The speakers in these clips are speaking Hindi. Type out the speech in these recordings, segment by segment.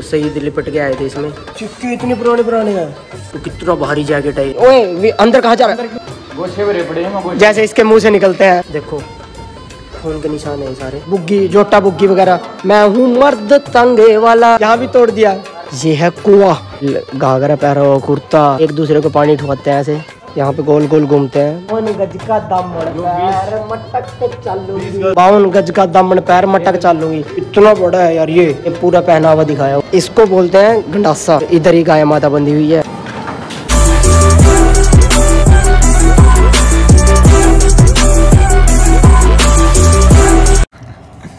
शहीद लिपट के आए थे इसमें। चिट्ठी इतनी पुरानी पुरानी है, तो कितना भारी जैकेट है। ओए अंदर कहाँ जा रहा है? गोशे भरे पड़े हैं, जैसे इसके मुंह से निकलते हैं। देखो खून के निशान है सारे, बुग्गी जोटा बुग्गी वगैरह। मैं हूँ मर्द तंगे वाला, यहाँ भी तोड़ दिया। ये है कुआ, घाघरा पहरा हुआ, कुर्ता, एक दूसरे को पानी ठोकते हैं ऐसे, यहाँ पे गोल गोल घूमते हैं। गज का दामन 52 गज का दामन पैर मटक चालूंगी। इतना बड़ा है यार ये पूरा पहनावा दिखाया। इसको बोलते हैं गंडासा। इधर ही गाय माता बंधी हुई है।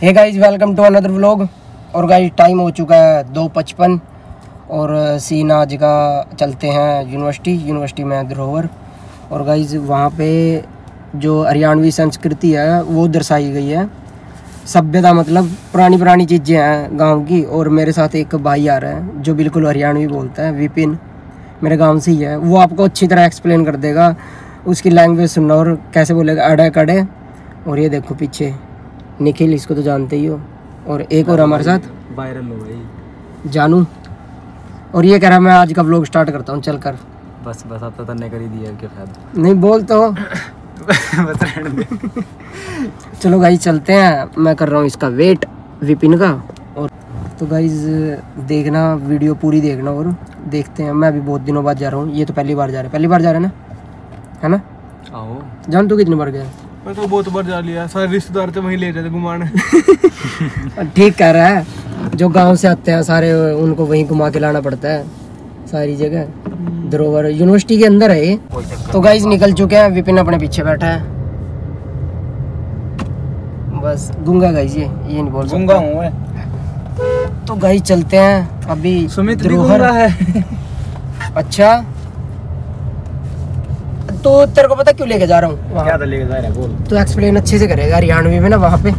Hey guys, welcome to another vlog. और गाइस टाइम हो चुका है 2:55 और सीन आज का चलते हैं यूनिवर्सिटी में धरोहर। और गाइज़ वहाँ पे जो हरियाणवी संस्कृति है वो दर्शाई गई है, सभ्यता मतलब पुरानी चीज़ें हैं गांव की। और मेरे साथ एक भाई आ रहा है जो बिल्कुल हरियाणवी बोलता है, विपिन, मेरे गांव से ही है। वो आपको अच्छी तरह एक्सप्लेन कर देगा, उसकी लैंग्वेज सुनना और कैसे बोलेगा अड़े कड़े। और ये देखो पीछे निखिल, इसको तो जानते ही हो। और एक और हमारे साथ वायरल हो भाई जानू। और ये कह रहा मैं आज का व्लॉग स्टार्ट करता हूँ, चल कर। बस आप तो नहीं कर ही दिया क्या फायदा, नहीं बोल तो चलो गाइज चलते हैं, मैं कर रहा हूँ इसका वेट विपिन का। और तो गाइज देखना, वीडियो पूरी देखना। और देखते हैं, मैं अभी बहुत दिनों बाद जा रहा हूँ, ये तो पहली बार जा रहा है है ना? आओ जान, तू कितनी बार गया? मैं तो बहुत बार जा लिया, सारे रिश्तेदार तो वहीं ले जाते घुमाने। ठीक कह रहा है, जो गाँव से आते हैं सारे उनको वहीं घुमा के लाना पड़ता है सारी जगह। धरोहर यूनिवर्सिटी के अंदर है। तो गाइज निकल चुके हैं, विपिन अपने पीछे बैठा है। बस गूंगा गाइज, ये नहीं बोल गूंगा हूं मैं। तो गाइज चलते हैं अभी धरोहर है। अच्छा तो तेरे को पता क्यों लेके जा रहा हूँ? क्या लेके जा रहा है बोल। तो एक्सप्लेन अच्छे से करेगा हरियाणवी में ना, वहाँ पे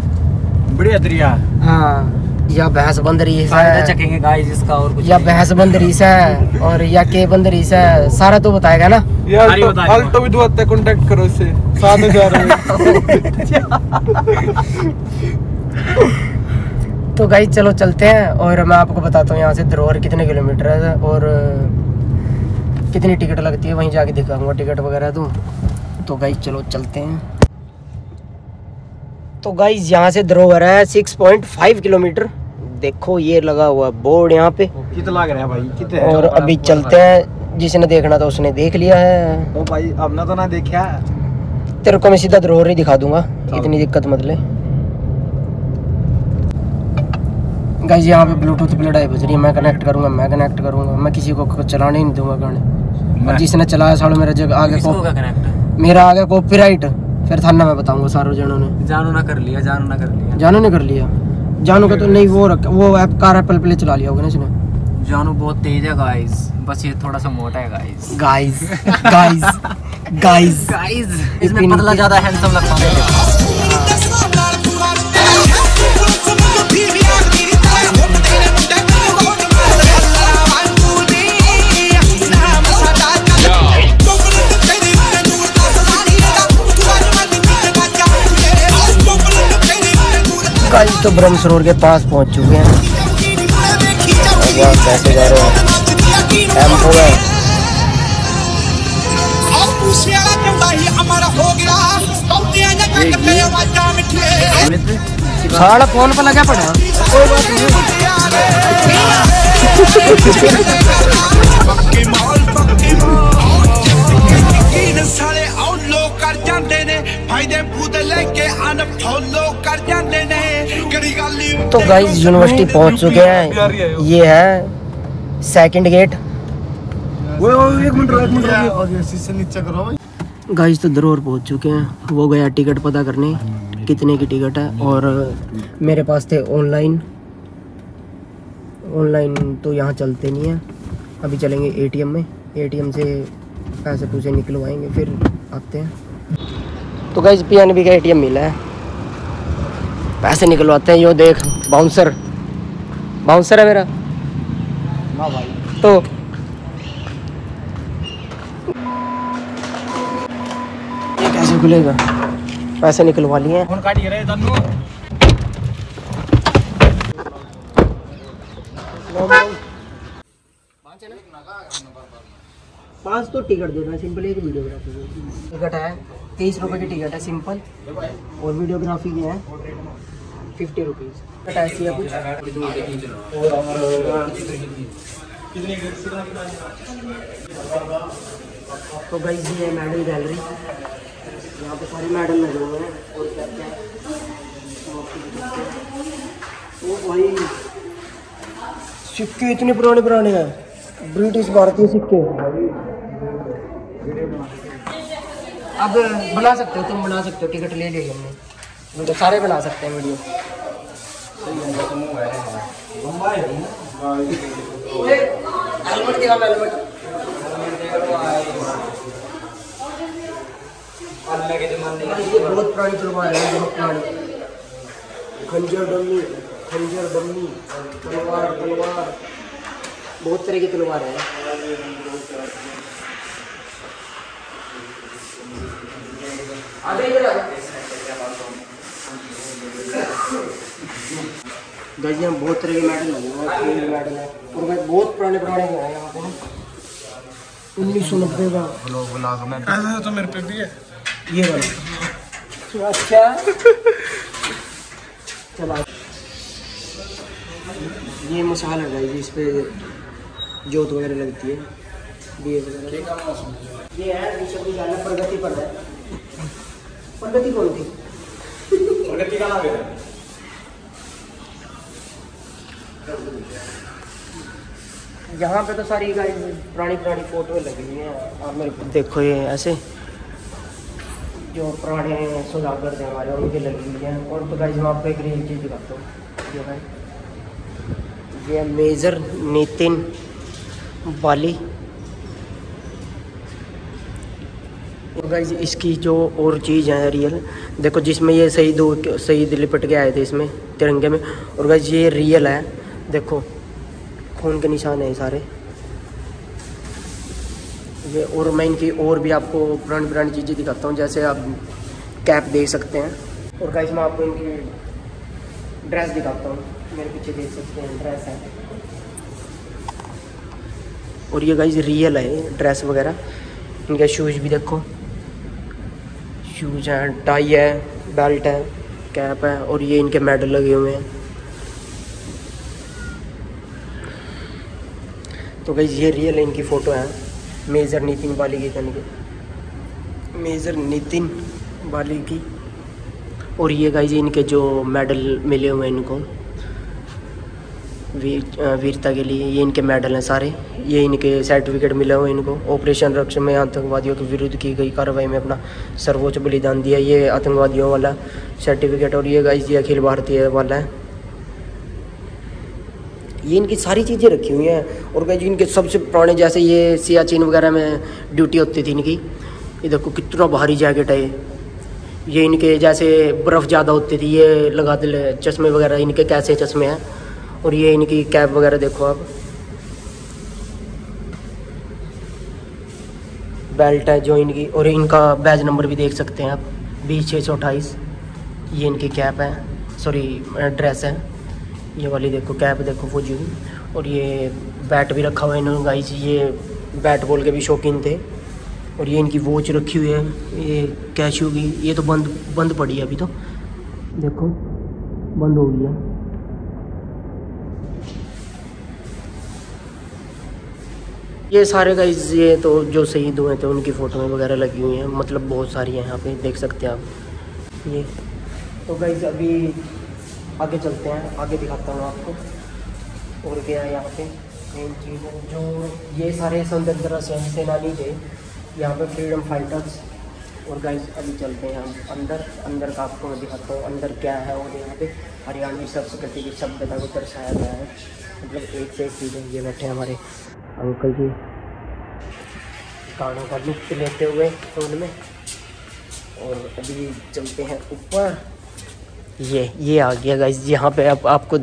बढ़िया दरिया। हाँ या बहस बंद रीस है, चखेंगे गाइस इसका और कुछ या बहस बंद रीस है और या के बंद रीस है, सारा तो बताएगा ना यार। तो भी दुआ तक कांटेक्ट करो इससे, 7000। तो गाइस चलो चलते हैं और मैं आपको बताता हूँ यहाँ से धरोहर कितने किलोमीटर है और कितनी टिकट लगती है, वहीं जाके दिखाऊंगा टिकट वगैरह। तो गाइस चलो चलते हैं। तो गाइज यहाँ से धरोहर है 6.5 किलोमीटर। देखो ये लगा हुआ बोर्ड यहाँ पे कितना लग रहा है भाई, कितने। और अभी चलते हैं, जिसने देखना था उसने देख लिया है। तो भाई अब ना तो ना देखा, तेरे को मैं सीधा धरोहर ही दिखा दूंगा, इतनी दिक्कत मत ले। गाइज यहाँ पे ब्लूटूथ पे लड़ाई बज रही है, मैं कनेक्ट करूंगा, मैं किसी को चलाने ही नहीं दूंगा गाने। और जिसने चलाया सालों मेरा जब आगे मेरा आगे कॉपीराइट, फिर थाना में बताऊंगा सारों जनों ने। जानू ने कर लिया। जानू का तो नहीं, वो ऐप कार एप्पल प्ले चला लिया होगा ना इसने। जानू बहुत तेज है गाइस, बस ये थोड़ा सा मोटा है गाइस। इसमें पतला ज्यादा हैंडसम लगता गाइस। तो ब्रह्म सरोवर के पास पहुंच चुके हैं। कैसे जा रहे हैं टेम्पो है। सारा फोन पर लगा पड़ा, कोई बात नहीं। तो गाइस यूनिवर्सिटी पहुंच चुके हैं, ये है सेकंड गेट। गाइस तो धरोहर पहुंच चुके हैं, वो गया टिकट पता करने कितने की टिकट है। और मेरे पास थे ऑनलाइन तो यहाँ चलते नहीं है, अभी चलेंगे एटीएम में, एटीएम से पैसे पूछे निकलवाएंगे फिर आते हैं। तो गाइस पीएनबी का एटीएम मिला है, पैसे निकलवाते हैं। यो देख बाउंसर है मेरा ना भाई। तो ये कैसे खुलेगा, पैसे निकलवा लिए हैं। पाँच तो टिकट देना सिंपल, एक वीडियोग्राफी टिकट है 30 रुपये की टिकट है सिंपल, और वीडियोग्राफी की है 50 रुपीज़ टिकट ऐसी है कुछ। तो भाई ये मैडल गैलरी, यहाँ पे सारी मैडल लगे हुए हैं और क्या क्या वो भाई सिक्के इतने पुराने पुराने हैं, ब्रिटिश भारतीय सिक्के। अब बना सकते हो तुम, बना सकते हो, टिकट ले ली हमने, वीडियो सारे बना सकते हैं वीडियो। हेलमेट दिखा, हेलमेट बहुत पुरानी तलवार है, बहुत पुरानी खंजर डमी, खंजर डमी तलवार, तलवार बहुत तरह की तलवार है। गाइस हम बहुत तरह के मेडल लगे, मेडल है और भाई बहुत पुराने पुराने हैं यहाँ पे 1990 का। ऐसा तो मेरे पे भी है ये वाला। अच्छा चला ये मसाला है इस पे जोत वगैरह लगती है, दिए वगैरह ये है। नीचे भी जाना प्रगति पर है, प्रगति कौन थी, प्रगति का नाम है। यहाँ पे तो सारी पुरानी पुरानी फोटो लगी हुई है। आप मेरे को देखो ये ऐसे जो पुराने सौदागर थे हमारे उनके लगी हुई हैं। और तो गाइस मैं आपको एक रियल चीज़ दिखाता हूँ, ये भाई ये मेजर नितिन बाली। और गाइस इसकी जो और चीज़ है रियल, देखो जिसमें ये शहीद लिपट के आए थे इसमें तिरंगे में। और गाइस ये रियल है, देखो खून के निशान है सारे ये। और मैं इनकी और भी आपको पुरानी पुरानी चीज़ें दिखाता हूँ, जैसे आप कैप देख सकते हैं। और गाइस मैं आपको इनकी ड्रेस दिखाता हूँ, मेरे पीछे देख सकते हैं ड्रेस है। और ये गाइस रियल है ड्रेस वगैरह, इनके शूज़ भी देखो, शूज़ हैं, टाई है, बेल्ट है, कैप है। और ये इनके मेडल लगे हुए हैं। तो गाइस ये रियल इनकी फ़ोटो है मेजर नितिन बाली की, कन के मेजर नितिन बाली की। और ये गाइस इनके जो मेडल मिले हुए हैं इनको वीरता के लिए, ये इनके मेडल हैं सारे। ये इनके सर्टिफिकेट मिले हुए हैं इनको। ऑपरेशन रक्षक में आतंकवादियों के विरुद्ध की गई कार्रवाई में अपना सर्वोच्च बलिदान दिया, ये आतंकवादियों वाला सर्टिफिकेट। और ये गाइस ये अखिल भारतीय वाला है। ये इनकी सारी चीज़ें रखी हुई हैं। और गाइस इनके सबसे पुराने, जैसे ये सियाचिन वगैरह में ड्यूटी होती थी इनकी, ये देखो कितना भारी जैकेट है ये इनके। जैसे बर्फ़ ज़्यादा होती थी ये लगाते, चश्मे वगैरह इनके कैसे चश्मे हैं। और ये इनकी कैप वगैरह देखो आप, बेल्ट है जो इनकी। और इनका बैज नंबर भी देख सकते हैं आप, 20628। ये इनकी कैप है, सॉरी ड्रेस है ये वाली, देखो कैप देखो फौजी। और ये बैट भी रखा हुआ है इन्होंने गाइस, ये बैट बॉल के भी शौकीन थे। और ये इनकी वॉच रखी हुई है, ये कैशियो की, ये तो बंद पड़ी है अभी, तो देखो बंद हो गई है। ये सारे गाइस ये तो जो शहीद हुए थे उनकी फ़ोटोएँ वगैरह लगी हुई हैं, मतलब बहुत सारी हैं यहाँ पे देख सकते हैं आप ये। तो गाइस अभी आगे चलते हैं, आगे दिखाता हूँ आपको और क्या है यहाँ पे मेन चीज़। जो ये सारे स्वतंत्रता सेनानी थे यहाँ पे, फ्रीडम फाइटर्स। और गाइस अभी चलते हैं हम अंदर, अंदर का आपको मैं दिखाता हूँ अंदर क्या है। और यहाँ पे हरियाणवी संस्कृति की सभ्यता को दर्शाया गया है, मतलब एक से एक चीज़ें। ये बैठे हमारे अंकल जी गानों का लुत्फ लेते हुए फोन में। और अभी चलते हैं ऊपर, ये आ गया गाइस, यहाँ पे आपको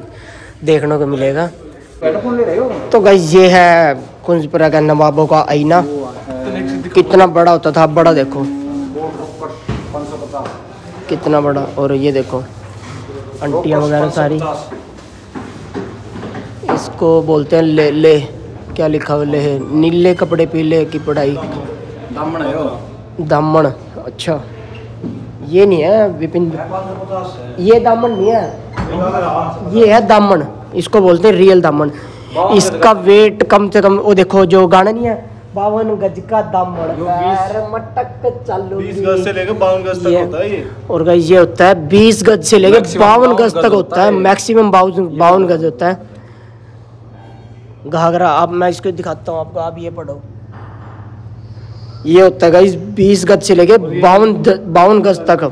देखने को मिलेगा। तो गाइस ये है कुंजपुरा का नवाबों का आईना, कितना बड़ा होता था, आप बड़ा देखो कितना बड़ा। और ये देखो अंटियाँ वगैरह सारी, ये इसको बोलते हैं ले ले, क्या लिखा हुआ ले, नीले कपड़े पीले की पढ़ाई, दामन है वो, दामन। अच्छा ये नहीं है विपिन, ये दामन नहीं है, ये है दामन, इसको बोलते हैं रियल दामन। इसका वेट कम से कम, वो देखो जो गाना नहीं है 52 गज का दामन, मटक चालू 20 गज से लेकर 52 गज तक होता है ये। और गाइस ये होता है 20 गज से लेकर 52 गज तक होता है, मैक्सिमम 52 गज होता है घाघरा। अब मैं इसको दिखाता हूँ आपको, आप ये पढ़ो, ये होता है गाइस 20 गज से लेके 52 गज तक,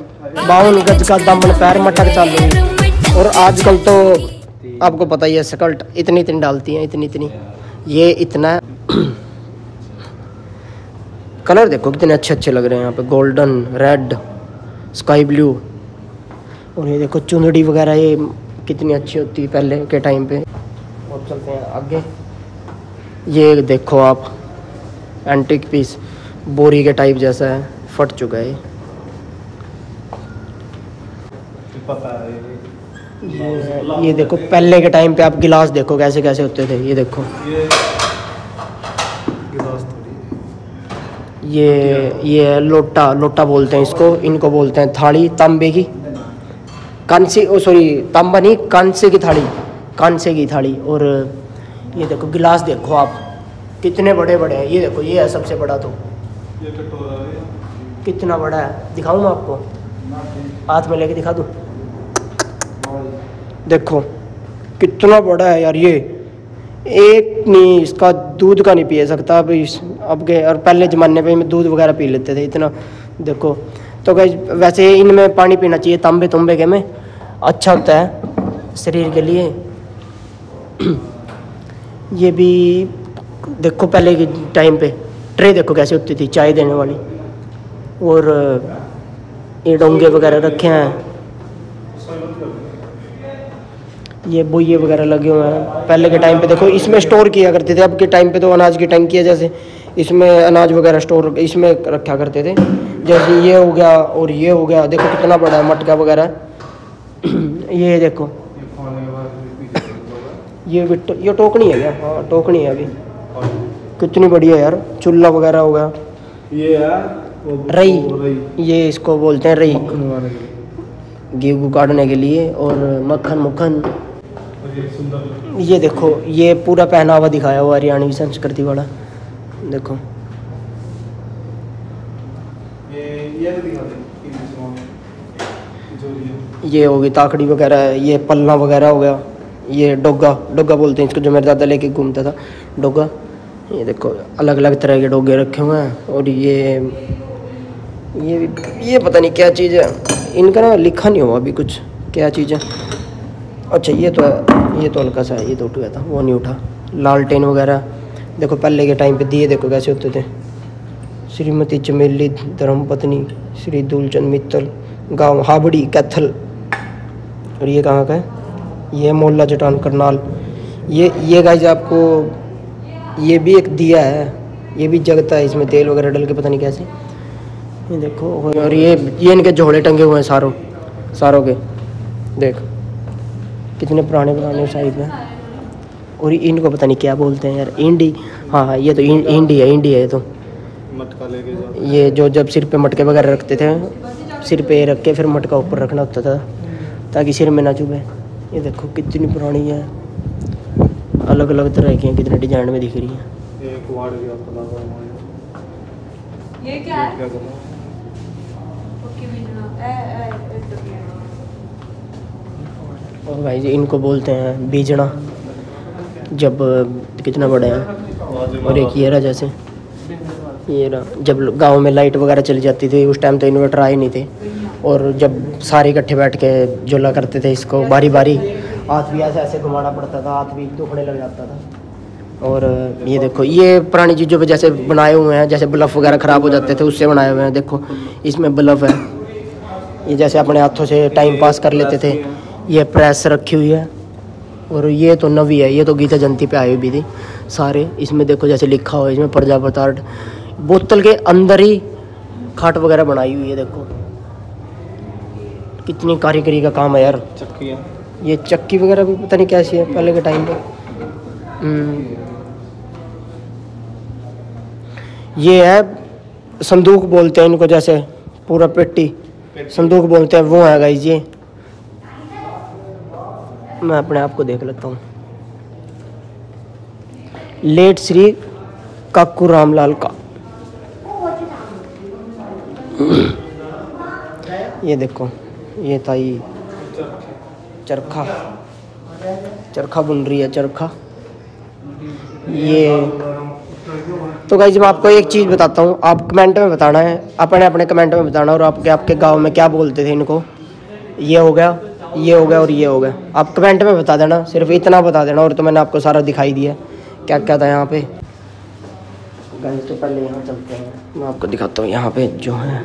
52 गज का दामन, पैर मटक चालू। और आजकल तो आपको पता ही है स्कर्ट इतनी इतनी डालती हैं, इतनी इतनी, ये इतना है। कलर देखो कितने अच्छे अच्छे लग रहे हैं यहाँ पे, गोल्डन, रेड, स्काई ब्लू। और ये देखो चुनरी वगैरह ये कितनी अच्छी होती है पहले के टाइम पे। और चलते हैं आगे, ये देखो आप एंटीक पीस, बोरी के टाइप जैसा है, फट चुका है, पता है। ये देखो पहले के टाइम पे आप गिलास देखो कैसे कैसे होते थे, ये देखो ये लोटा, लोटा बोलते हैं इसको, इनको बोलते हैं थाली, तांबे की कांसे, ओ सॉरी तांबा नहीं, कांसे की थाली, कांसे की थाली। और ये देखो गिलास देखो आप कितने बड़े बड़े हैं, ये देखो ये है सबसे बड़ा, तो ये कितना बड़ा है, दिखाऊं मैं आपको, हाथ में लेके दिखा दूं, देखो कितना बड़ा है यार। ये एक नहीं, इसका दूध का नहीं पी सकता अब के, और पहले ज़माने पे में दूध वगैरह पी लेते थे इतना। देखो तो गाइस वैसे इनमें पानी पीना चाहिए, तांबे तुंबे के में अच्छा होता है शरीर के लिए। ये भी देखो पहले के टाइम पे ट्रे देखो कैसे होती थी चाय देने वाली। और ये डोंगे वगैरह रखे हैं, ये बोइये वगैरह लगे हुए हैं। पहले के टाइम पे देखो इसमें स्टोर किया करते थे, अब के टाइम पे तो अनाज की टंकी है जैसे, इसमें अनाज वगैरह स्टोर इसमें रखा करते थे। जैसे ये हो गया और ये हो गया, देखो कितना बड़ा है, मटका वगैरह। ये देखो ये टोकनी है, क्या टोकनी है अभी, कितनी बढ़िया यार। चूल्हा वगैरह हो गया, ये यार रई, ये इसको बोलते हैं रई, गेहूँ काटने के लिए। और मक्खन मुखन, ये देखो ये पूरा पहनावा दिखाया हुआ हरियाणवी संस्कृति वाला, देखो ये होगी ताकड़ी वगैरह, ये पल्ला वगैरह हो गया, ये डोगा, डोगा बोलते हैं इसको, जो मेरे दादा लेके घूमता था डोगा। ये देखो अलग अलग तरह के डोगे रखे हुए हैं। और ये पता नहीं क्या चीज़ है, इनका ना लिखा नहीं हुआ अभी कुछ क्या चीज़ है। अच्छा ये तो है, ये तो हल्का सा है, ये तो उठ गया था, वो नहीं उठा। लालटेन वगैरह देखो पहले के टाइम पे दिए देखो कैसे होते थे। श्रीमती चमेली धर्मपत्नी श्री दूलचंद मित्तल, गाँव हाबड़ी कैथल। और ये कहाँ का है, ये मोहल्ला चटान करनाल। ये गाइस आपको ये भी एक दिया है, ये भी जगता है, इसमें तेल वगैरह डल के पता नहीं कैसे, ये देखो। और ये इनके झोले टंगे हुए हैं सारों के, देख कितने पुराने पुराने साइज में। और इनको पता नहीं क्या बोलते हैं यार, इंडी, हाँ ये तो इंडी है ये तो। मटका लेके जाते, ये जो जब सिर पे मटके वगैरह रखते थे, सिर पे रख के फिर मटका ऊपर रखना होता था ताकि सिर में ना चुभे। ये देखो कितनी पुरानी है, अलग अलग तरह की हैं, कितने डिजाइन में दिख रही है। एक वार्ड भी आपको ये क्या है, ओके बीजना। और भाई जी इनको बोलते हैं बीजना, जब कितना बड़ा है। और एक येरा जैसे, येरा जब गांव में लाइट वगैरह चली जाती थी उस टाइम तो इन्वर्टर आए नहीं थे, और जब सारे इकट्ठे बैठ के झूला करते थे इसको बारी बारी, हाथ भी ऐसे ऐसे घुमाना पड़ता था, हाथ भी दुखने लग जाता था। और ये देखो ये पुरानी चीज़ों पे जैसे बनाए हुए हैं, जैसे बल्फ वगैरह ख़राब हो जाते थे उससे बनाए हुए हैं। देखो इसमें बल्फ है, ये जैसे अपने हाथों से टाइम पास कर लेते थे। ये प्रेस रखी हुई है। और ये तो नवी है, ये तो गीता जयंती पे आई हुई थी सारे। इसमें देखो जैसे लिखा हुआ है, इसमें प्रजापतार्थ, बोतल के अंदर ही खाट वगैरह बनाई हुई है। देखो कितनी कारीगरी का काम है यार। ये चक्की वगैरह भी पता नहीं कैसी है पहले के टाइम पे। ये है संदूक बोलते हैं इनको, जैसे पूरा पेटी संदूक बोलते हैं वो है गाइस। ये मैं अपने आप को देख लेता हूँ। लेट श्री काकू रामलाल का, ये देखो ये था ये चरखा, चरखा बुन रही है चरखा ये। तो गाइस मैं आपको एक चीज़ बताता हूँ, आप कमेंट में बताना है, अपने अपने कमेंट में बताना और आपके आपके गांव में क्या बोलते थे इनको। ये हो गया, ये हो गया और ये हो गया, आप कमेंट में बता देना, सिर्फ इतना बता देना। और तो मैंने आपको सारा दिखाई दिया क्या क्या था यहाँ पे गाइस। तो पहले यहाँ चलते हैं, मैं आपको दिखाता हूँ यहाँ पे जो है,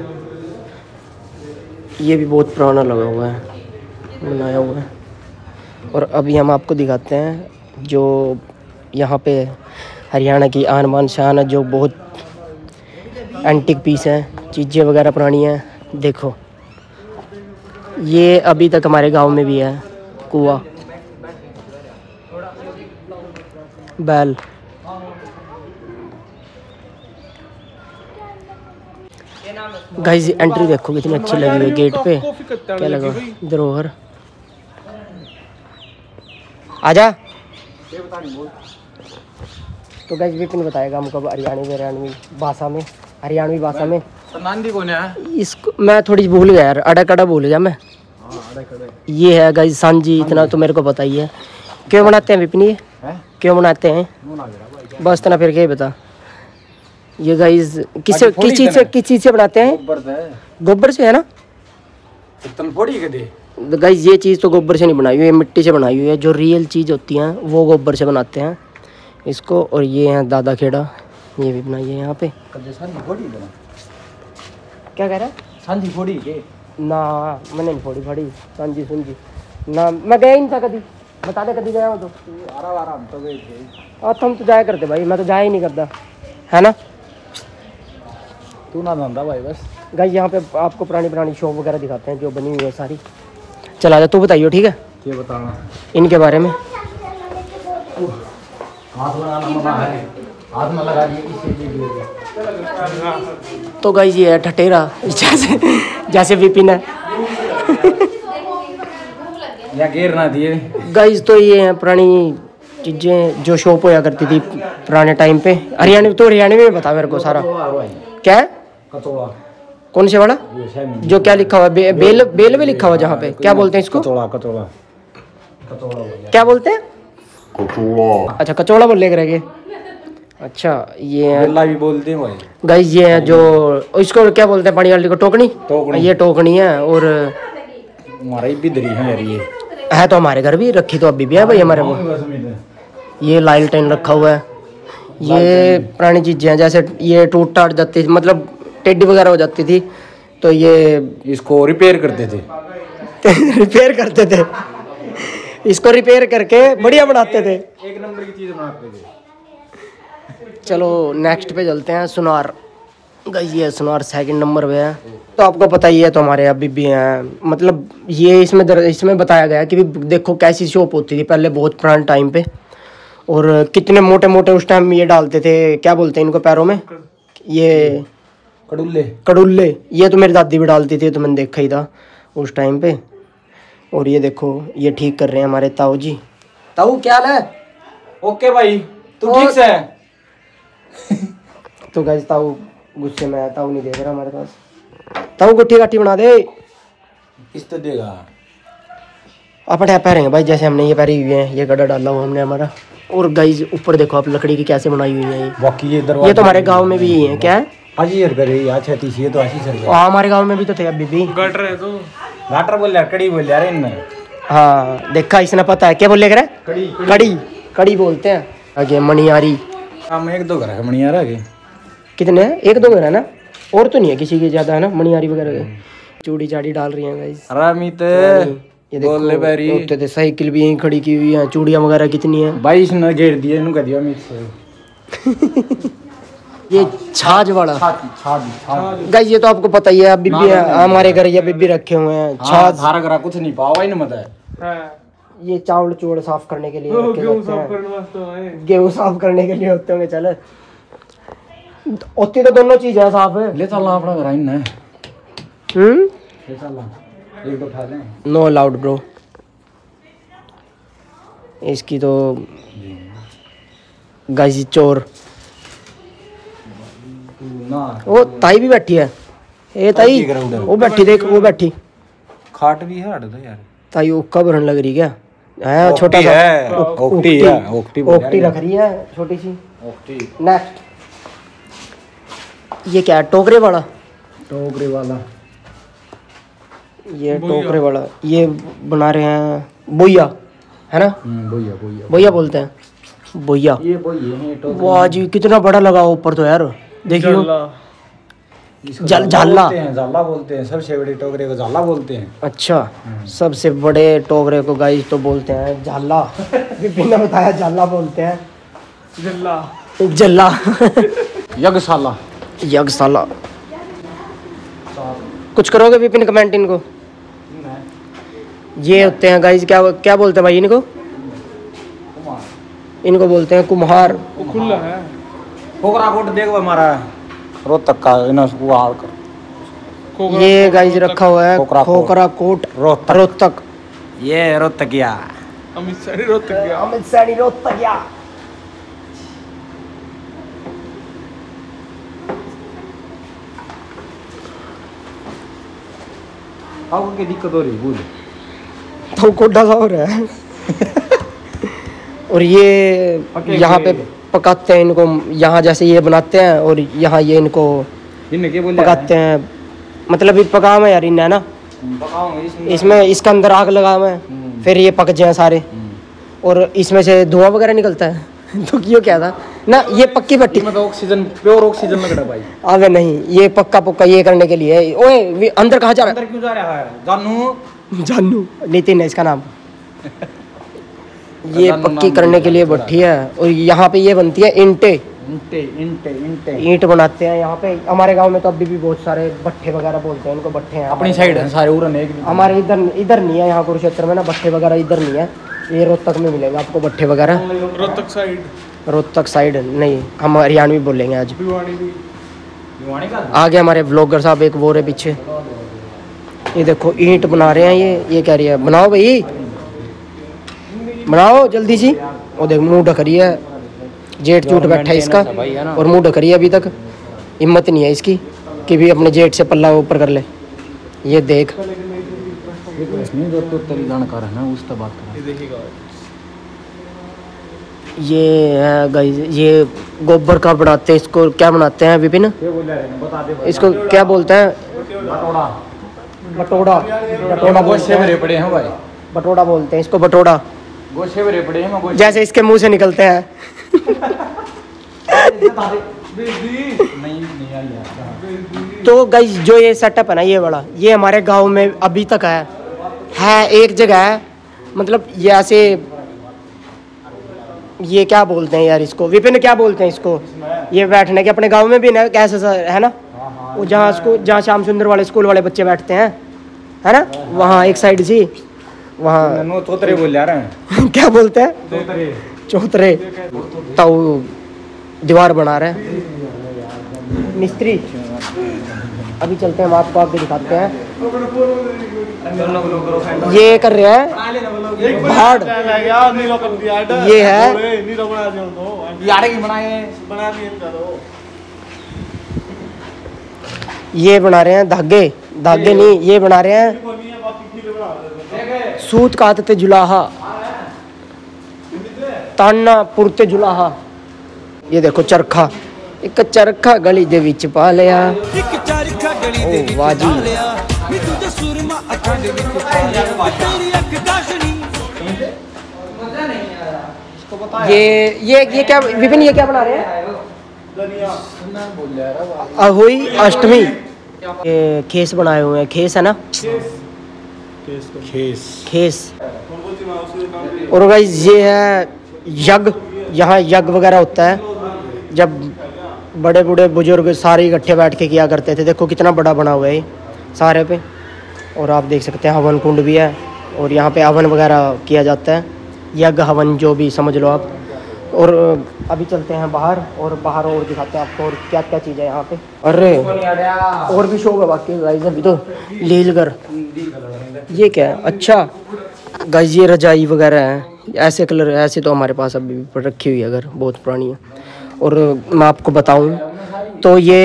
ये भी बहुत पुराना लगा हुआ है, बनाया हुआ है। और अभी हम आपको दिखाते हैं जो यहाँ पे हरियाणा की आन बान शान है, जो बहुत एंटिक पीस हैं, चीज़ें वगैरह पुरानी हैं। देखो ये अभी तक हमारे गांव में भी है, कुआं, बैल। गाइस एंट्री देखो कितनी अच्छी लगी है, गेट पे क्या लगा, धरोहर। आजा। तो गाइस विपिन बताएगा हमको हरियाणवी भाषा में, हरियाणवी भाषा में इसको मैं थोड़ी भूल गया यार, अड़ा कड़ा भूल गया मैं। ये है गाइस सांझी, इतना तो मेरे को पता ही है। क्यों बनाते हैं विपिन ये है? क्यों बनाते हैं बस इतना, फिर क्या बता। ये गाइस किस चीज़ से बनाते हैं? गोबर से है ना। गाइस ये चीज़ तो गोबर से नहीं बनाई हुई है, मिट्टी से बनाई हुई है। जो रियल चीज़ होती हैं वो गोबर से बनाते हैं इसको। और ये है दादा खेड़ा, ये भी बनाइए है यहाँ पे। क्या कह रहा है? सांझी फोड़ी के ना, मैंने नहीं फोड़ी फाड़ी सांझी सुनजी ना, मैं गया ही नहीं था कभी। बता दे कभी गया हो तो आराम आराम तो गए थे। और तुम तो जाया करते भाई, मैं तो जाया ही नहीं करता है ना, तू ना जानता भाई। बस गाइस यहाँ पे आपको पुरानी पुरानी शॉप वगैरह दिखाते हैं जो बनी हुई है सारी। चला जा, तू बताइयो ठीक है ये बताना इनके बारे में। तो गाइस ये है ठठेरा, जैसे जैसे विपिन है या घेर ना दिए। गाइस तो ये हैं पुरानी चीज़ें जो शॉप होया करती थी पुराने टाइम पे। हरियाणवी तो हरियाणवी में बता मेरे को सारा। क्या है कौन से वाला जो क्या लिखा हुआ है, बेल बेल में लिखा हुआ जहाँ पे, क्या बोलते हैं इसको? क्या बोलते हैं? कचौड़ा। अच्छा कचौड़ा बोल लेकर गए। अच्छा ये बेला भी बोलते हैं भाई। गाइस ये है जो इसको क्या बोलते हैं, पानी वाली को टोकनी, ये टोकनी है। और हमारे भी दरी है यार, ये है तो हमारे घर भी रखी तो अभी भी है भाई हमारे को। ये लालटेन रखा हुआ है, ये पुरानी चीज़ें हैं। जैसे ये टूट टाट जाती थी, मतलब टेढ़ी वगैरह हो जाती थी तो ये इसको रिपेयर करते थे रिपेयर करते थे इसको, रिपेयर करके बढ़िया बनाते थे, एक नंबर की चीज़ बनाते थे। चलो नेक्स्ट पे चलते हैं, सुनार। गाइस ये सुनार सेकंड नंबर पे है। तो आपको पता ही है, तो हमारे अभी भी हैं, मतलब ये इसमें बताया गया कि भी देखो कैसी शॉप होती थी पहले बहुत पुराने टाइम पे। और कितने मोटे मोटे उस टाइम ये डालते थे, क्या बोलते हैं इनको पैरों में, ये कडुल्ले, कडुल्ले। ये तो मेरी दादी भी डालती थी, तो मैंने देखा ही था उस टाइम पे। और ये देखो ये ठीक कर रहे हैं हमारे ताऊ जी। ताऊ क्या हाल है? ओके भाई तू ठीक से है तो गाइस ताऊ गुस्से में है, ताऊ नहीं देख रहा हमारे पास। ताऊ गुट्ठी काठी बना दे, किस तो देगा। अपने पैरेंगे भाई, जैसे हमने ये पैरी हुए हैं, ये गड्ढा डाला हुआ हमने हमारा। और गाइस ऊपर देखो आप, लकड़ी की कैसे बनाई हुई है बाकी। ये तो हमारे गाँव में भी है क्या है तो हमारे गाँव में भी तो थे अभी भी। गाटर बोल यार, कड़ी बोल यार इनमें। हाँ देखा इसने, पता है क्या बोल लेकर कड़ी, कड़ी कड़ी बोलते हैं। आगे मणियारी, हम एक दो घर है मणियारा के, कितने हैं? एक दो घर है ना, और तो नहीं है किसी के ज़्यादा है ना मणियारी वगैरह के। चूड़ी चाड़ी डाल रही है गाइस आरामित। ये देखो साइकिल भी यहीं खड़ी की हुई है, चूड़ियाँ वगैरह कितनी है भाई। इसने घेर दिया इनका दिया अमित। ये छाछ वाला, गाइस ये तो आपको पता ही है अभी भी हमारे घर ये अभी भी रखे हुए हैं। छाछ कुछ नहीं पावा ही नहीं, मत है ये चावल चूड़ साफ करने के लिए गेहूँ साफ करने के लिए होते होंगे। चल होती तो दोनों चीज है साफ। ले चल अपना ग्राइंड है। ले चल एक दो खा लें। No allowed bro. इसकी तो गाजी चोर वो ताई भी बैठी है। ए ताई वो बैठी देख, वो बैठी खाट भी है हट दो यार। ताई ओका भरन लग रही क्या है? छोटा सा ओकटी है, ओकटी रख रही है छोटी सी ओकटी। नेक्स्ट ये क्या है? टोकरे वाला, टोकरे वाला, ये टोकरे वाला। ये बना रहे हैं बोया है ना? बोया, बोया बोया बोलते हैं बोया। ये बोया है। वाह जी कितना बड़ा लगा ऊपर तो यार। देखियो झाला बोलते हैं। सबसे बड़े टोकरे को झाला बोलते हैं। अच्छा सबसे बड़े टोकरे को गाइस तो बोलते हैं झाला। विपिन ने बताया झाला बोलते हैं। जल्ला जल्ला यज्ञशाला, यज्ञशाला। कुछ करोगे विपिन कमेंट इनको? ये होते हैं गाइस क्या क्या बोलते हैं भाई इनको? इनको बोलते हैं कुम्हार। खुला है खोकरा कोट देख हमारा रोहतक का कर। ये गाइस रखा हुआ है खोकरा कोट रोहतक। ये रोहतकिया अमित सैनी, रोहतकिया अमित सैनी, रोहतकिया। आपको क्या दिक्कत हो रही बोल तो कोटा सा हो रहा है। और ये यहाँ पे पकाते हैं इनको, यहाँ जैसे ये बनाते हैं और यहाँ ये इनको पकाते हैं। मतलब ये पकाम है यार इन्हें ना, इसमें इसके अंदर आग लगाम है फिर ये पक जाए सारे और इसमें से धुआं वगैरह निकलता है। तो क्यों क्या था ना ये पक्की भट्टी में ऑक्सीजन, प्योर ऑक्सीजन लग रहा भाई। अबे नहीं ये पक्का पक्का ये करने के लिए। ओए अंदर कहाँ जा रहा है? अंदर क्यों जा रहा है? जानू, जानू नितिन है इसका नाम। ये पक्की करने के लिए भट्टी है और यहाँ पे ये बनती है ईंटे। ईंट बनाते हैं यहाँ पे। हमारे गांव में तो अभी भी बहुत सारे भट्ठे वगैरह बोलते हैं उनको, भट्ठे हैं। अपनी साइड है सारे उरन एक। हमारे इधर इधर नहीं है, यहाँ कुरुक्षेत्र में ना भट्ठे वगैरह इधर नहीं है। ये रोहतक में मिलेगा आपको भट्ठे वगैरह, रोहतक साइड। रोहतक साइड नहीं, हम हरियाणवी बोलेंगे आज। आगे हमारे ब्लॉगर साहब एक वो रहे पीछे। ये देखो ईंट बना रहे हैं ये कह रही है बनाओ भाई बनाओ जल्दी सी। और देख मुंह ढक रही है, जेठ चूट बैठा है इसका और मुंह ढक रही है। अभी तक हिम्मत नहीं है इसकी कि भी अपने जेठ से पल्ला ऊपर कर ले। ये देख ये है गाइस, ये गोबर का बनाते हैं। इसको क्या बनाते हैं विपिन? इसको क्या बोलते हैं? बटोड़ा। बटोड़ा बोलते हैं इसको, बटोड़ा। जैसे इसके मुंह से निकलते हैं। तो गाइस जो ये सेटअप है ना ये वाला, ये हमारे गांव में अभी तक है एक जगह है। मतलब ये ऐसे ये क्या बोलते हैं यार इसको विपिन? क्या बोलते हैं इसको? ये बैठने के अपने गांव में भी ना कैसे है ना वो, जहाँ इसको जहाँ श्याम सुंदर वाले स्कूल वाले बच्चे बैठते हैं है ना, वहाँ एक साइड सी वहाँ चौतरे बोल जा रहे हैं। क्या बोलते हैं? चौतरे। तो दीवार बना रहे हैं मिस्त्री। अभी चलते हैं हम आपको आगे दिखाते हैं। ये कर रहे हैं भाड़, ये है ये बना रहे हैं धागे, धागे नहीं ये बना रहे हैं सूत काटते जुलाहा, ताना पुरते जुलाहा। ये देखो चरखा, एक चरखा गली दे विच पा लिया। ओ वाह जी ये क्या विपिन ये क्या बना रहे हैं? अहोई अष्टमी। ये खेस बनाए हुए हैं, खेस है ना, खेस। और गाइस ये है यज्ञ, यहाँ यज्ञ वगैरह होता है जब बड़े बूढ़े बुजुर्ग सारे इकट्ठे बैठ के किया करते थे। देखो कितना बड़ा बना हुआ है सारे पे। और आप देख सकते हैं हवन कुंड भी है। और यहाँ पे हवन वगैरह किया जाता है, यज्ञ हवन जो भी समझ लो आप। और अभी चलते हैं बाहर और बाहर और दिखाते हैं आपको और क्या क्या चीज़ है यहाँ पे। अरे और भी शो होगा बाकी गाइज। अभी तो लीलगर, ये क्या है, अच्छा गाइज ये रजाई वगैरह है, ऐसे कलर ऐसे तो हमारे पास अभी रखी हुई है, अगर बहुत पुरानी है। और मैं आपको बताऊँ तो ये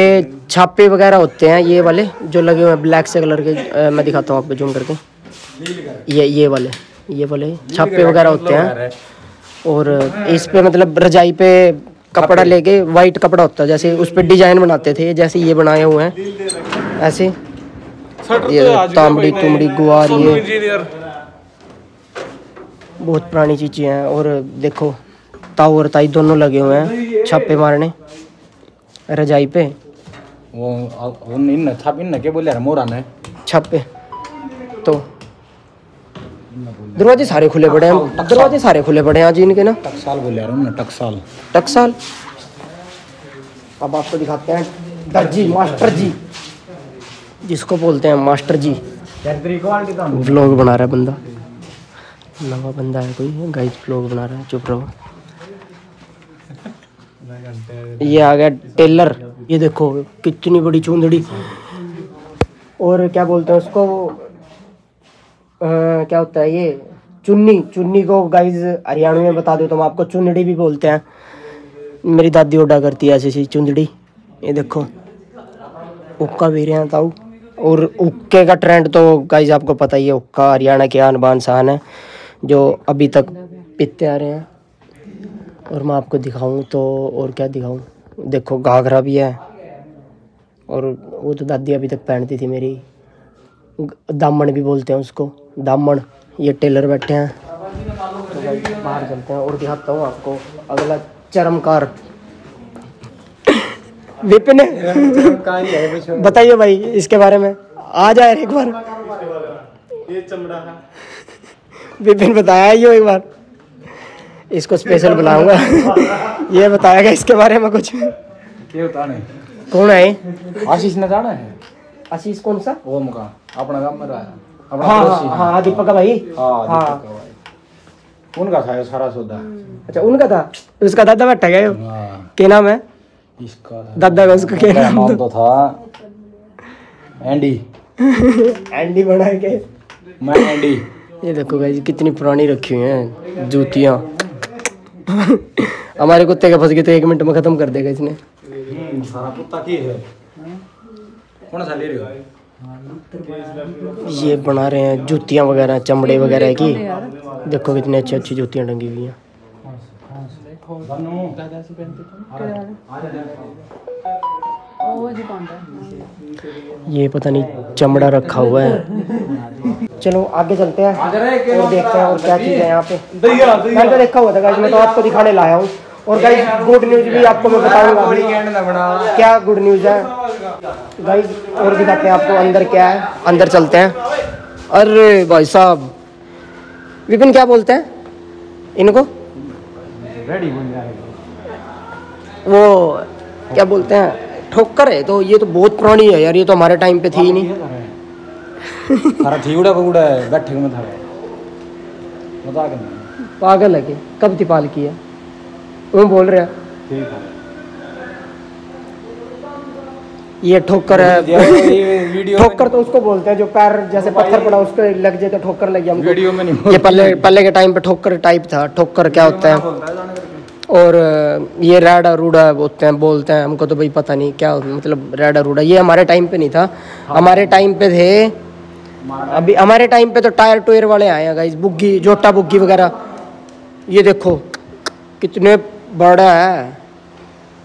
छापे वगैरह होते हैं ये वाले जो लगे हुए हैं ब्लैक से कलर के, मैं दिखाता हूँ आपको जूम करके, ये वाले छापे वगैरह होते हैं। और इस पे मतलब रजाई पे कपड़ा लेके, वाइट कपड़ा होता है जैसे, उस पे डिजाइन बनाते थे जैसे ये बनाए हुए हैं ऐसे, ये तांबड़ी तुमड़ी गुआर, ये बहुत पुरानी चीज़ें हैं। और देखो ताऊ और ताई दोनों लगे हुए हैं छापे मारने रजाई पे, वो छापे तो दरवाजे सारे खुले पड़े हैं, दरवाजे सारे खुले पड़े हैं आज इनके ना। टकसाल बोले ना, टकसाल टकसाल। अब आपको दिखाते हैं दर्जी मास्टर जी, जिसको बोलते हैं मास्टर जी। व्लॉग बना रहा है बंदा, नवा बंदा है कोई गाइस, व्लॉग बना रहा है, चुप रहो। ये आ गया टेलर, ये देखो कितनी बड़ी चूंदड़ी, और क्या बोलते हैं उसको क्या होता है ये चुन्नी, चुन्नी को गाइज हरियाणा में बता दो तो मैं आपको चुनड़ी भी बोलते हैं। मेरी दादी ओडा करती है ऐसी ऐसी चुनड़ी। ये देखो उक्का भी रहे ताऊ, और उक्के का ट्रेंड तो गाइज आपको पता ही है, उक्का हरियाणा के आन बान शान है जो अभी तक पीते आ रहे हैं। और मैं आपको दिखाऊं तो और क्या दिखाऊं, देखो घाघरा भी है, और वो तो दादी अभी तक पहनती थी मेरी, दामन भी बोलते हैं उसको, दामन। ये टेलर बैठे हैं तो भाई बाहर चलते हैं और दिखाता हूँ आपको अगला चरमकार विपिन है। बताइए भाई इसके बारे में, आ जाए एक बार ये चमड़ा है विपिन बताया ही हो एक बार, इसको स्पेशल बुलाऊंगा ये बताएगा इसके बारे में कुछ। कौन है आशीष ने जाना है, आशीष कौन सा वो मुका अपना काम में रहा, हाँ दीपक का भाई, हाँ उनका था सारा सौदा। अच्छा उनका था, उसका दादा बैठा गया, क्या नाम है इसका दादा का, उसका क्या नाम तो था एंडी एंडी बना के मैं एंडी। ये देखो भाई कितनी पुरानी रखी हुई हैं जूतियाँ, हमारे कुत्ते का फंस गए तो 1 मिनट में खत्म कर देगा इसने। सारा कुत्ता की है, कौन सा ले रहे हो? ये बना रहे हैं जूतियाँ वगैरह चमड़े वगैरह की, देखो कितनी अच्छी अच्छी जूतियाँ टंगी हुई हैं। ये पता नहीं चमड़ा रखा हुआ है। चलो आगे चलते हैं और देखते हैं और क्या चीज़ है यहाँ पे। मैंने तो देखा हुआ था गाइस, मैं तो आपको दिखाने लाया हूँ। और गाइस गुड न्यूज़ भी आपको मैं बताऊंगा क्या गुड न्यूज़ है गाइस, और दिखाते हैं आपको अंदर क्या है। अंदर चलते हैं। अरे भाई साहब विपिन क्या बोलते हैं इनको, वो क्या बोलते हैं ठोकर है, तो ये तो बहुत पुरानी है यार, ये तो हमारे टाइम पे थी ही नहीं। पागल है के कब थी पालकी है वो बोल रहे हैं, ये ठोकर है। ठोकर तो उसको बोलते हैं जो पैर जैसे पत्थर पड़ा उसको लग जाए तो ठोकर लग गया, ये पहले के टाइम पे ठोकर टाइप था। ठोकर क्या होता है, और ये रेडा रूडा होते हैं बोलते हैं, हमको तो भाई पता नहीं क्या मतलब रेडा रूडा, ये हमारे टाइम पे नहीं था, हमारे टाइम पे थे। अभी हमारे टाइम पे तो टायर टूयर वाले आए हैं गाइस, बुग्गी जोटा बुग्गी वगैरह। ये देखो कितने बड़ा है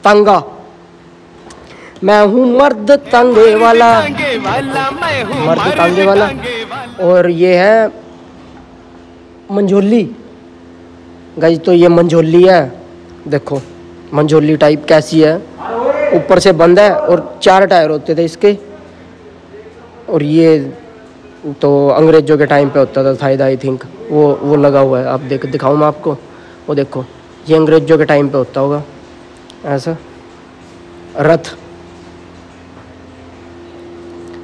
तांगा, मैं हूँ मर्द तांगे वाला, मर्द तांगे वाला। और ये है मंझोली गाइस, तो ये मंझोली है, देखो मंझोली टाइप कैसी है, ऊपर से बंद है और 4 टायर होते थे इसके। और ये तो अंग्रेजों के टाइम पे होता था शायद, आई थिंक वो लगा हुआ है, आप देख दिखाऊँ मैं आपको, वो देखो ये अंग्रेजों के टाइम पे होता होगा ऐसा रथ।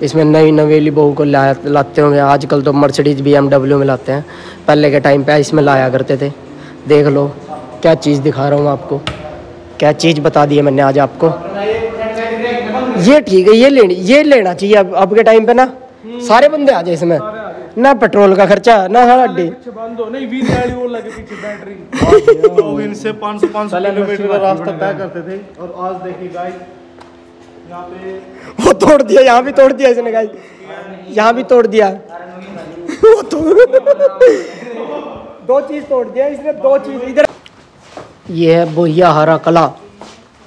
इसमें नई नवेली बहू को लाते होंगे। आजकल तो मर्सिडीज BMW में लाते हैं, पहले के टाइम पे इसमें लाया करते थे। देख लो क्या चीज़ दिखा रहा हूँ आपको, क्या चीज़ बता दी है मैंने आज आपको। ये ठीक है, ये लेना चाहिए अब के टाइम पे ना, सारे बंदे आ जाए इसमें, ना पेट्रोल का खर्चा ना हड्डी। नहीं वील गाड़ी वो लगे पीछे बैटरी, तो इनसे 500-500 किलोमीटर का रास्ता तय करते थे। और आज देखिए गाइस यहाँ पे वो तोड़ दिया, यहाँ भी तोड़ दिया इसने गाइस, यहाँ भी तोड़ दिया दो चीज तोड़ दिया इसने, दो चीज इधर। ये है बोहिया हरा कला,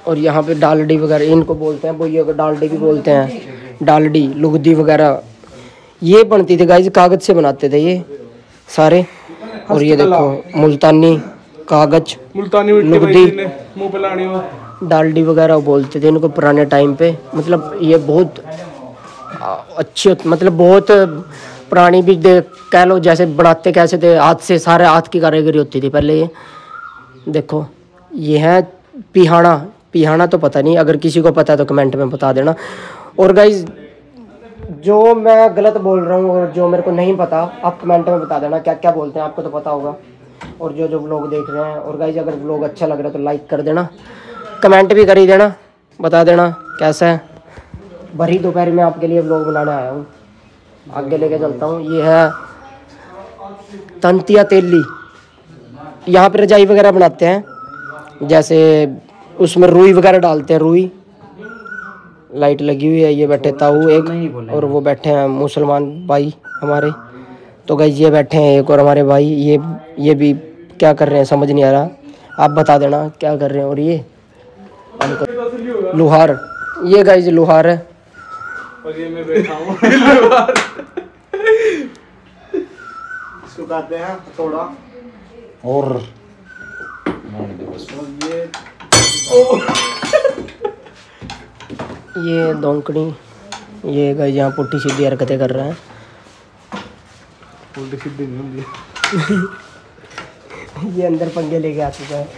और यहाँ पे डालडी वगैरह इनको बोलते हैं, बोहिया को डालडी भी बोलते हैं, डालडी लुगदी वगैरह ये बनती थी गाइस, कागज से बनाते थे ये सारे। और ये देखो मुल्तानी कागज, मुल्तानी लुगदी, डालडी वगैरह बोलते थे इनको पुराने टाइम पे। मतलब ये बहुत अच्छी, मतलब बहुत पुरानी भी कह लो, जैसे बनाते कैसे थे हाथ से, सारे हाथ की कारीगरी होती थी पहले। ये देखो ये है पिहाना, पिहाना तो पता नहीं, अगर किसी को पता है तो कमेंट में बता देना। और गाइस जो मैं गलत बोल रहा हूँ और जो मेरे को नहीं पता, आप कमेंट में बता देना क्या क्या बोलते हैं, आपको तो पता होगा। और जो जो व्लॉग देख रहे हैं, और गाइज अगर व्लॉग अच्छा लग रहा है तो लाइक कर देना, कमेंट भी कर ही देना, बता देना कैसा है। भरी दोपहर में आपके लिए व्लॉग बनाने आया हूँ, आगे लेके चलता हूँ। ये है तंतिया तेली, यहाँ पर रजाई वगैरह बनाते हैं, जैसे उसमें रुई वगैरह डालते हैं, रुई। लाइट लगी हुई है, ये बैठे ताऊ एक, और वो बैठे हैं मुसलमान भाई हमारे। तो गाइस ये बैठे हैं एक और हमारे भाई, ये भी क्या कर रहे हैं समझ नहीं आ रहा, आप बता देना क्या कर रहे हैं। और ये लुहार, ये गाइस लुहार है, और ये मैं बैठा हूं इसको कहते हैं थोड़ा। और ये दोंकड़ी, ये गाइस यहाँ पुट्टी सीधी हरकतें कर रहे हैं, पुट्टी सीधी नहीं ये अंदर पंगे लेके आ चुका है।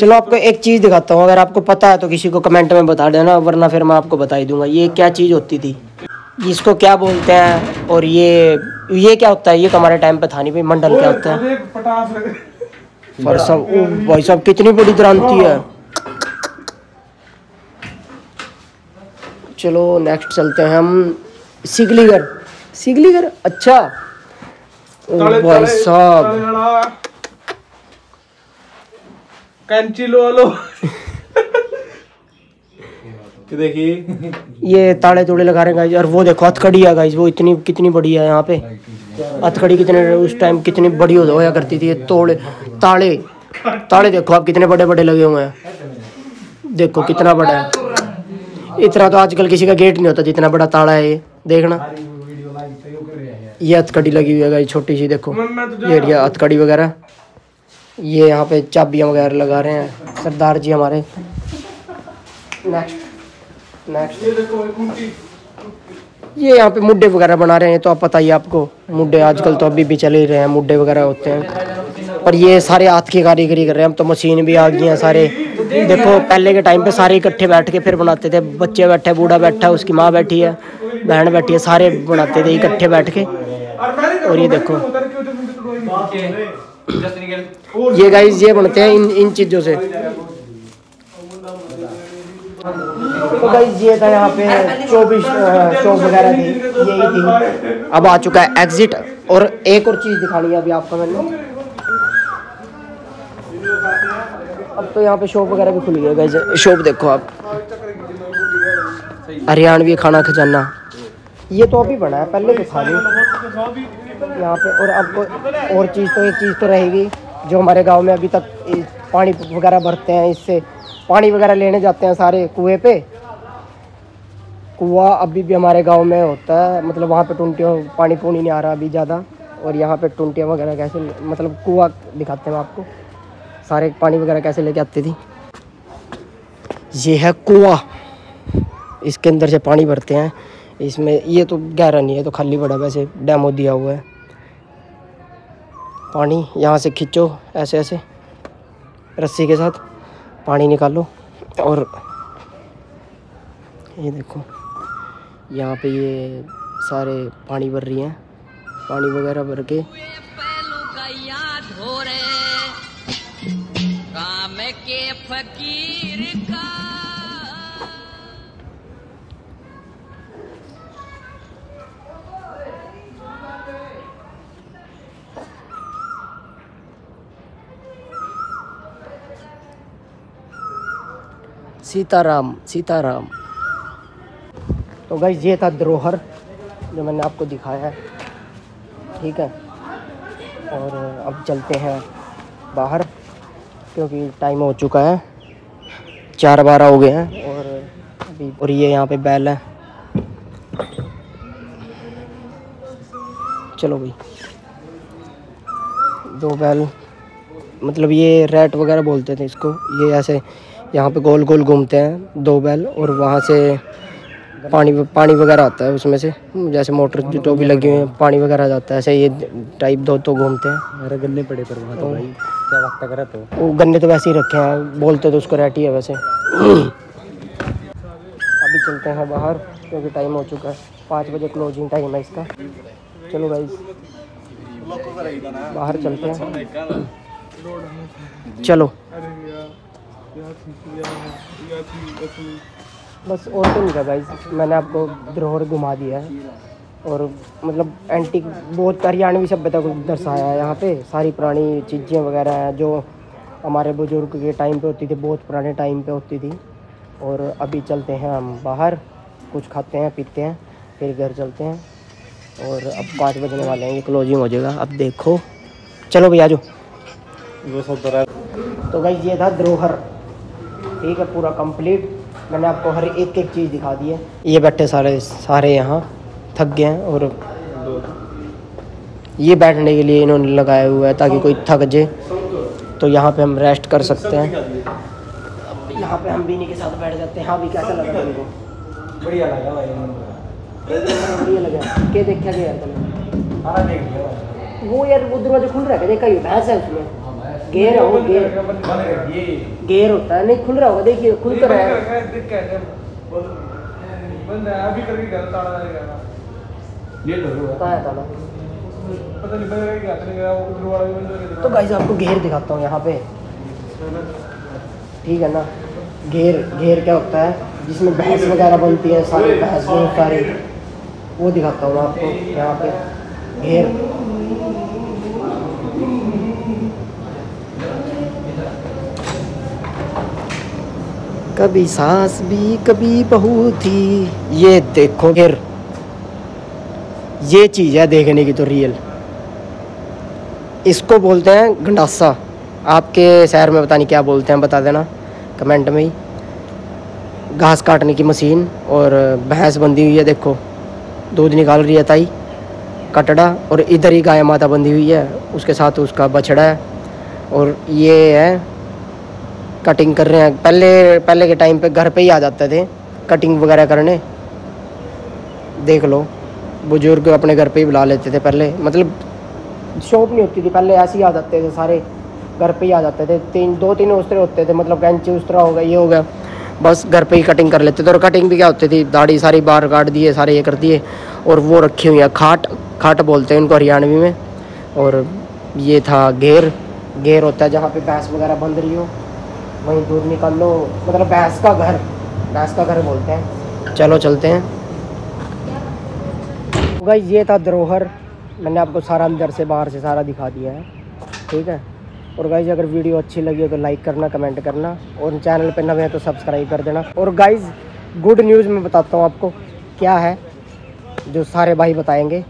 चलो आपको एक चीज़ दिखाता हूँ, अगर आपको पता है तो किसी को कमेंट में बता देना, वरना फिर मैं आपको बता ही दूंगा। ये क्या चीज़ होती थी, इसको क्या बोलते हैं, और ये क्या होता है, ये हमारे टाइम पे था नहीं भाई। मंडल क्या होता है भाई साहब, कितनी बड़ी क्रांति है। चलो नेक्स्ट चलते हैं हम सिगलीगर, सिगलीगर अच्छा भाई साहब कंची लो लो तो देखिए ये ताले तोड़े लगा रहे हैं गाइस। और वो देखो हथकड़ी है गाइस, वो इतनी कितनी बड़ी है, यहाँ पे हथकड़ी कितने उस टाइम कितनी बड़ी होया करती थी। ये तोड़े ताले, ताले देखो आप कितने बड़े बड़े लगे हुए हैं, देखो कितना बड़ा है, इतना तो आजकल किसी का गेट नहीं होता जितना बड़ा ताला है ये। देखना ये हथकड़ी लगी हुई है गाइस छोटी सी, देखो ये हथकड़ी वगैरह। ये यहाँ पे चाबियाँ वगैरह लगा रहे हैं सरदार जी हमारे। नेक्स्ट ये यहाँ पे मुड्डे वगैरह बना रहे हैं, तो आप पता ही आपको मुड्डे आजकल तो अभी भी चल ही रहे हैं, मुड्डे वगैरह होते हैं। पर ये सारे हाथ की कारीगरी कर रहे हैं, हम तो मशीन भी आ गई हैं सारे। देखो पहले के टाइम पे सारे इकट्ठे बैठ के फिर बनाते थे, बच्चे बैठे, बूढ़ा बैठा, उसकी माँ बैठी है, बहन बैठी है, सारे बनाते थे इकट्ठे बैठ के। और ये देखो ये गाइस ये बनते हैं इन चीजों से। तो गाइस ये था यहाँ पे 24 शॉप वगैरह थी, यही थी। अब आ चुका है एग्जिट, और एक और चीज दिखानी है अभी आपको मैंने। अब तो यहाँ पे शॉप वगैरह भी खुल गया गाइस, शॉप देखो आप, हरियाणवी खाना खजाना, ये तो अभी बना है, पहले तो खा ली यहाँ पे। और आपको और चीज़ तो, एक चीज़ तो रहेगी जो हमारे गांव में अभी तक पानी वगैरह भरते हैं, इससे पानी वगैरह लेने जाते हैं सारे कुएं पे। कुआं अभी भी हमारे गांव में होता है, मतलब वहाँ पे टूंटियों पानी नहीं आ रहा अभी ज़्यादा, और यहाँ पे टूंटियाँ वगैरह कैसे, मतलब कुआँ दिखाते हैं आपको सारे पानी वगैरह कैसे लेके आती थी। ये है कुआं, इसके अंदर से पानी भरते हैं इसमें, ये तो गहरा नहीं है, तो खाली बड़ा वैसे डैमो दिया हुआ है, पानी यहाँ से खींचो ऐसे ऐसे रस्सी के साथ, पानी निकालो। और ये देखो यहाँ पे ये सारे पानी भर रही हैं, पानी वगैरह भर के सीताराम सीताराम। तो गाइस ये था धरोहर जो मैंने आपको दिखाया है, ठीक है। और अब चलते हैं बाहर क्योंकि टाइम हो चुका है, 4:12 हो गए हैं। और अभी और ये यहाँ पे बैल है। चलो भाई, दो बैल, मतलब ये रैट वगैरह बोलते थे इसको। ये ऐसे यहाँ पे गोल गोल घूमते हैं दो बैल, और वहाँ से पानी वगैरह आता है उसमें से, जैसे मोटर जो तो भी लगी हुई है, पानी वगैरह जाता है। ऐसे ये टाइप दो तो घूमते हैं। अरे गन्ने पड़े पर वहाँ तो भाई क्या वक्त कर रहे हो। वो गन्ने तो वैसे ही रखे हैं, बोलते तो उसको रैट ही है वैसे। अभी चलते हैं बाहर क्योंकि टाइम हो चुका है, 5 बजे क्लोजिंग टाइम है इसका। चलो भाई बाहर चलते हैं। चलो बस और तो नहीं था गाइस, मैंने आपको धरोहर घुमा दिया है। और मतलब एंटीक बहुत हरियाणवी सभ्यता को दर्शाया है यहाँ पे। सारी पुरानी चीज़ें वगैरह हैं जो हमारे बुज़ुर्ग के टाइम पे होती थी, बहुत पुराने टाइम पे होती थी। और अभी चलते हैं हम बाहर, कुछ खाते हैं पीते हैं फिर घर चलते हैं। और अब 5 बजने वाले हैं, ये क्लोजिंग हो जाएगा अब देखो। चलो भैया जो। तो गाइस ये था धरोहर, ठीक है, पूरा कंप्लीट। मैंने आपको हर एक एक चीज़ दिखा दी है। ये बैठे सारे यहाँ थक गए हैं, और ये बैठने के लिए इन्होंने लगाया हुआ है ताकि कोई थक जाए तो यहाँ पे हम रेस्ट कर सकते हैं। अब यहाँ पे हम बीनी के साथ बैठ जाते हैं। हाँ भी कैसा लगा तुमको? बढ़िया लगा भाई, बढ़िया लगा। क्या देखा गया यार? वो यार वो दरवाजा खुल रहा है, देखा ही भैंस है उसमें गेर हो, गेर होता है, नहीं खुल रहा होगा, देखिए खुल तो रहा है। तो गाइस आपको घेर दिखाता हूँ यहाँ पे, ठीक है ना। घेर क्या होता है जिसमें भैंस वगैरह बनती है, सारी भैंस सारी, वो दिखाता हूँ आपको यहाँ पे घेर। कभी सास भी कभी बहू थी, ये देखो घेर, ये चीज़ है देखने की तो रियल। इसको बोलते हैं गंडासा, आपके शहर में पता नहीं क्या बोलते हैं, बता देना कमेंट में ही। घास काटने की मशीन और भैंस बंधी हुई है, देखो दूध निकाल रही है ताई कटड़ा। और इधर ही गाय माता बंधी हुई है, उसके साथ उसका बछड़ा है। और ये है कटिंग कर रहे हैं, पहले के टाइम पे घर पे ही आ जाते थे कटिंग वगैरह करने, देख लो बुजुर्ग अपने घर पे ही बुला लेते थे पहले, मतलब शॉप नहीं होती थी पहले, ऐसे ही आ जाते थे सारे, घर पे ही आ जाते थे। 3 उस्तरे होते थे, मतलब कैंची उस्तरा हो गया, ये हो गया, बस घर पे ही कटिंग कर लेते थे। और कटिंग भी क्या होती थी, दाढ़ी सारी बाहर काट दिए, सारे ये कर दिए। और वो रखी हुई है खाट बोलते हैं उनको हरियाणवी में। और ये था घेर होता है जहाँ पर भैंस वगैरह बंध रही हो, वहीं दूर निकाल लो, मतलब भैंस का घर बोलते हैं। चलो चलते हैं। गाइस ये था धरोहर, मैंने आपको सारा अंदर से बाहर से सारा दिखा दिया है, ठीक है। और गाइस अगर वीडियो अच्छी लगी हो तो लाइक करना, कमेंट करना, और चैनल पे नए हैं तो सब्सक्राइब कर देना। और गाइस गुड न्यूज़ मैं बताता हूँ आपको क्या है, जो सारे भाई बताएँगे।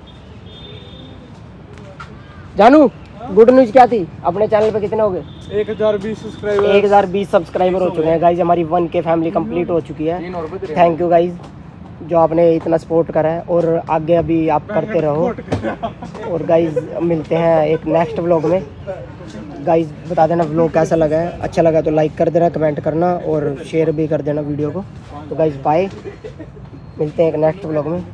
जानू गुड न्यूज़ क्या थी? अपने चैनल पे कितने हो गए? 1020 सब्सक्राइबर हो चुके हैं गाइज, हमारी 1K फैमिली कंप्लीट हो चुकी है। थैंक यू गाइज जो आपने इतना सपोर्ट करा है, और आगे अभी आप करते रहो। और गाइज मिलते हैं एक नेक्स्ट व्लॉग में। गाइज बता देना व्लॉग कैसा लगा है, अच्छा लगा तो लाइक कर देना, कमेंट करना, और शेयर भी कर देना वीडियो को। तो गाइज बाय, मिलते हैं एक नेक्स्ट व्लॉग में।